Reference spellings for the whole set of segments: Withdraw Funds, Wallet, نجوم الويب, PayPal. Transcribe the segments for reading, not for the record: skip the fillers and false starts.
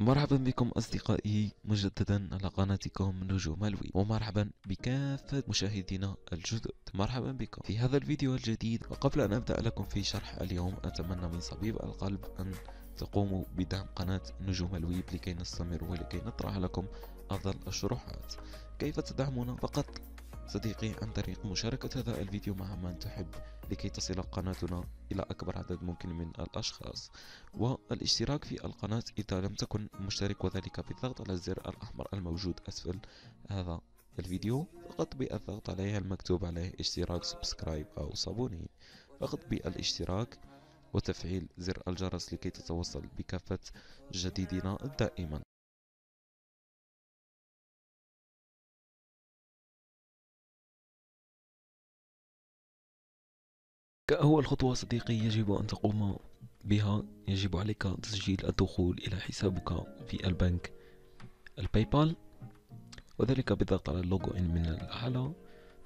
مرحبا بكم أصدقائي مجددا على قناتكم نجوم الويب، ومرحبا بكافة مشاهدينا الجدد. مرحبا بكم في هذا الفيديو الجديد. وقبل أن أبدأ لكم في شرح اليوم، أتمنى من صبيب القلب أن تقوموا بدعم قناة نجوم الويب لكي نستمر ولكي نطرح لكم أفضل الشروحات. كيف تدعمنا؟ فقط صديقي عن طريق مشاركة هذا الفيديو مع من تحب لكي تصل قناتنا إلى أكبر عدد ممكن من الأشخاص، والاشتراك في القناة إذا لم تكن مشترك، وذلك بالضغط على الزر الأحمر الموجود أسفل هذا الفيديو. فقط بالضغط عليه المكتوب عليه اشتراك سبسكرايب أو صابوني، فقط بالاشتراك وتفعيل زر الجرس لكي تتوصل بكافة جديدنا دائما. كأول خطوة صديقي يجب أن تقوم بها، يجب عليك تسجيل الدخول إلى حسابك في البنك الباي بال، وذلك بالضغط على اللوغو إن من الأعلى،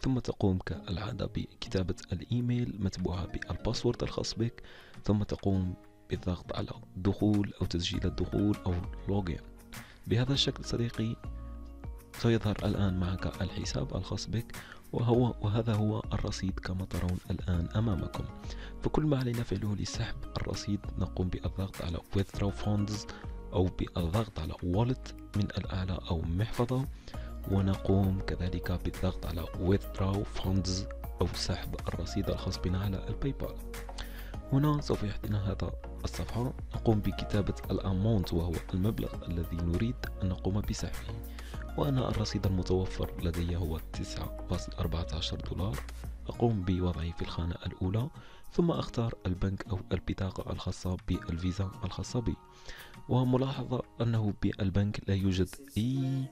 ثم تقوم كالعادة بكتابة الإيميل متبوعة بالباسورد الخاص بك، ثم تقوم بالضغط على الدخول أو تسجيل الدخول أو لوغين. بهذا الشكل صديقي سيظهر الآن معك الحساب الخاص بك، وهذا هو الرصيد كما ترون الآن أمامكم. فكل ما علينا فعله لسحب الرصيد نقوم بالضغط على Withdraw Funds أو بالضغط على Wallet من الأعلى أو محفظة، ونقوم كذلك بالضغط على Withdraw Funds أو سحب الرصيد الخاص بنا على الباي بال. هنا سوف يحدثنا هذا الصفحة، نقوم بكتابة الأمونت وهو المبلغ الذي نريد أن نقوم بسحبه، وأنا الرصيد المتوفر لدي هو 9.14 دولار. أقوم بوضعه في الخانة الأولى، ثم أختار البنك أو البطاقة الخاصة بالفيزا الخاصة بي. وملاحظة أنه بالبنك لا يوجد أي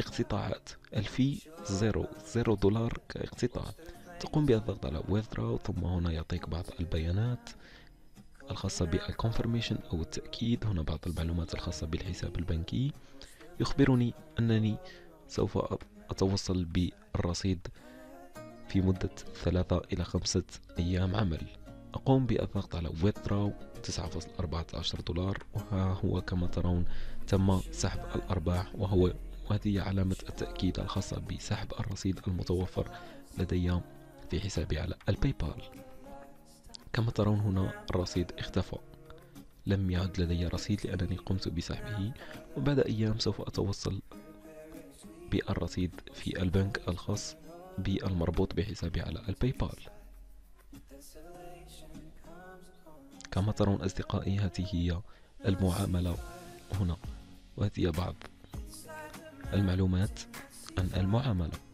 اقتطاعات، الفي زيرو دولار كاقتطاع. تقوم بالضغط على Withdraw، ثم هنا يعطيك بعض البيانات الخاصة بالكونفرميشن أو التأكيد. هنا بعض المعلومات الخاصة بالحساب البنكي، يخبرني أنني سوف أتوصل بالرصيد في مدة 3 إلى 5 أيام عمل. أقوم بالضغط على Withdraw 9.14 دولار، وها هو كما ترون تم سحب الأرباح، وهذه علامة التأكيد الخاصة بسحب الرصيد المتوفر لدي في حسابي على الباي بال. كما ترون هنا الرصيد اختفى، لم يعد لدي رصيد لأنني قمت بسحبه، وبعد أيام سوف أتوصل بالرصيد في البنك الخاص بالمربوط بحسابي على الباي بال. كما ترون أصدقائي هذه هي المعاملة هنا، وهذه بعض المعلومات عن المعاملة.